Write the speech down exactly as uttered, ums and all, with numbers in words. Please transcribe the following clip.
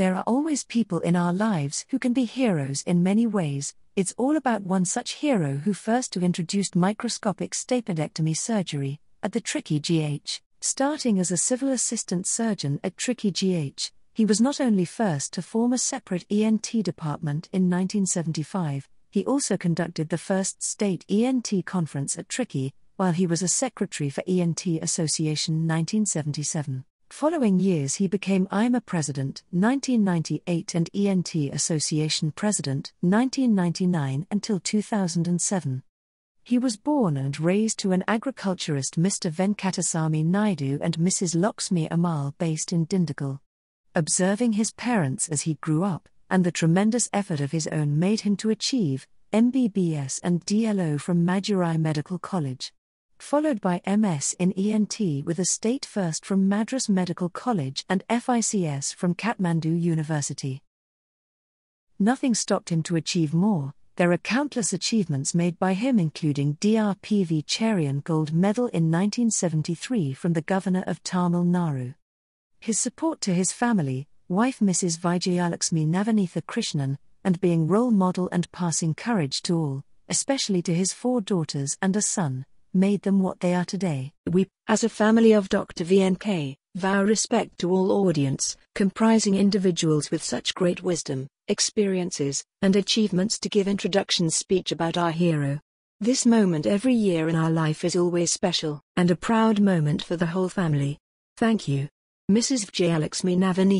There are always people in our lives who can be heroes in many ways. It's all about one such hero who first to introduced microscopic stapedectomy surgery at the Trichy G H. Starting as a civil assistant surgeon at Trichy G H, he was not only first to form a separate E N T department in nineteen seventy-five, he also conducted the first state E N T conference at Trichy, while he was a secretary for E N T Association nineteen seventy-seven. Following years he became I M A President, nineteen ninety-eight and E N T Association President, nineteen ninety-nine until two thousand seven. He was born and raised to an agriculturist Mister Venkatasamy Naidu and Missus Lakshmi Amal based in Dindigul. Observing his parents as he grew up, and the tremendous effort of his own made him to achieve M B B S and D L O from Madurai Medical College, followed by M S in E N T with a state first from Madras Medical College and F I C S from Kathmandu University. Nothing stopped him to achieve more. There are countless achievements made by him, including D R P V Cherian Gold Medal in nineteen seventy-three from the Governor of Tamil Nadu. His support to his family, wife Missus Vijayalakshmi Navaneetha Krishnan, and being role model and passing courage to all, especially to his four daughters and a son, made them what they are today. We, as a family of Doctor V N K, vow respect to all audience, comprising individuals with such great wisdom, experiences, and achievements to give introduction speech about our hero. This moment every year in our life is always special, and a proud moment for the whole family. Thank you. Missus Vijayalakshmi Navaneetha.